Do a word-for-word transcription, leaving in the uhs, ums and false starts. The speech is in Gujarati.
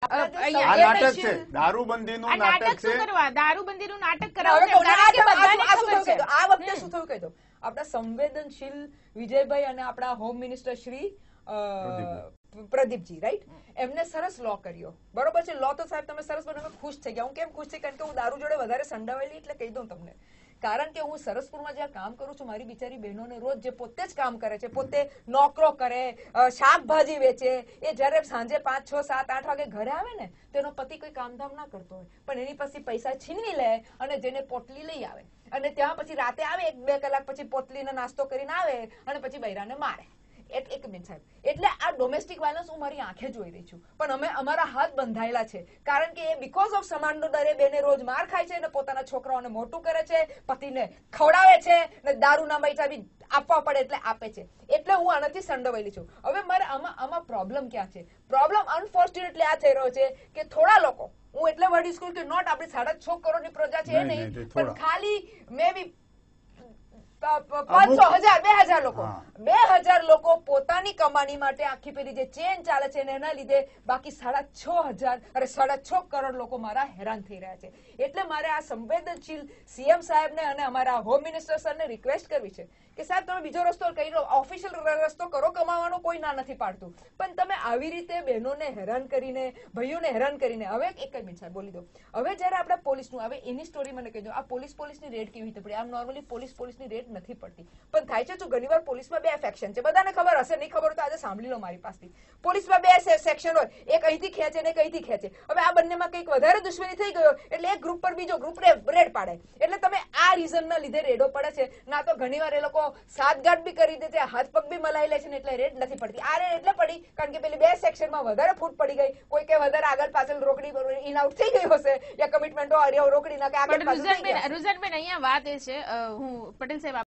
નાટક છે, દારૂબંધીનું નાટક છે, દારૂબંધીનું નાટક કરાવશે. આ વખતે શું થયું કહી દો, આપણા સંવેદનશીલ વિજયભાઈ અને આપણા home minister Shri Pradeepji, right, એમને સરસ લો કર્યો, બરોબર છે. લો તો સાહેબ તમે સરસ બનાવો, ખુશ થઈ ગયા. હું કેમ ખુશ થઈ? કારણ કે હું દારૂ જોડે વધારે સંડાવેલી, એટલે કહી દઉં તમને. કારણ કે હું સરસપુરમાં જ્યાં કામ કરું છું, મારી બિચારી બહેનોને રોજ જે પોતે જ કામ કરે છે, પોતે નોકરો કરે, શાકભાજી વેચે, એ જયારે સાંજે પાંચ છ સાત આઠ વાગે ઘરે આવે ને, તેનો પતિ કોઈ કામધામ ના કરતો હોય, પણ એની પાસે પૈસા છીનવી લે અને જેને પોટલી લઈ આવે, અને ત્યાં પછી રાતે આવે, એક બે કલાક પછી પોટલીનો નાસ્તો કરીને આવે અને પછી બૈરાને મારે. એક મિનિટ સાહેબ, એટલે આ ડોમેસ્ટિક વાયલન્સ હું મારી આંખે જોઈ રહી છું, પણ અમે અમારા હાથ બંધાયેલા છે. કારણ કે એ બીકોઝ ઓફ સમાનનો દરે બેને રોજ માર ખાય છે અને પોતાના છોકરાઓને મોટું કરે છે, પતિને ખવડાવે છે અને દારૂના પૈસા બી આપવા પડે એટલે આપે છે. એટલે હું આનાથી સંડોવાયેલી છું. હવે મારે આમાં આમાં પ્રોબ્લેમ ક્યાં છે? પ્રોબ્લેમ અનફોર્ચ્યુનેટલી આ થઈ રહ્યો છે કે થોડા લોકો, હું એટલે વર્ડ યુઝ કરું કે નોટ આપણી સાડા છ કરોડની પ્રજા છે એ નહીં, પણ ખાલી મે બી પાંચસો હજાર બે હજાર લોકો બે હજાર લોકો પોતાની કમાણી માટે આખી પેલી જે ચેન ચાલે છે એના લીધે બાકી સાડા છ હજાર અરે સાડા છ કરોડ લોકો મારા હેરાન થઈ રહ્યા છે. એટલે મારે આ સંવેદનશીલ સીએમ સાહેબને અને અમારા હોમ મિનિસ્ટર સરને રિક્વેસ્ટ કરવી છે કે સાહેબ તમે બીજો રસ્તો કહી દો, ઓફિશિયલ રસ્તો કરો કમાવાનો, કોઈ ના નથી પાડતું, પણ તમે આવી રીતે બહેનોને હેરાન કરીને, ભાઈઓને હેરાન કરીને. હવે એક જ મિનિટ સાહેબ બોલી દો. હવે જયારે આપણે પોલીસનું, હવે એની સ્ટોરી મને કહી દો, આ પોલીસ પોલીસની રેડ કેવી રીતે પડે? આમ નોર્મલી પોલીસ પોલીસની રેડ નથી પડતી, પણ થાય છે. શું ઘણીવાર પોલીસમાં બે સેક્શન છે, બધાને ખબર હશે, નહીં ખબર તો આજે સાંભળી લો મારી પાસેથી. પોલીસમાં બે સેક્શન હોય, એક અહીંથી ખેંચે ને અહીંથી ખેંચે. હવે આ બંનેમાં કંઈક વધારે દુશ્મની થઈ ગયો એટલે એક ગ્રુપ પર બીજો ગ્રુપ રેડ પાડે. એટલે તમે આ રીઝનના લીધે રેડો પડે છે, ના તો ઘણીવાર એ લોકો સાતગાંઠ બી કરી દે છે, હાથ પગ બી મલાઈ લે છે, એટલે રેડ નથી પડતી. આ રેડ એટલે પડી કારણ કે પેલી બે સેક્શનમાં વધારે ફૂટ પડી ગઈ, કોઈ કે વધારે આગળ પાછળ રોકડી ઇન આઉટ થઈ ગઈ હશે, યા કમિટમેન્ટો રોકડી ના કે આગળ પાછળ. રુઝનબેન, અહીંયા વાત એ છે, હું પટેલ સાહેબ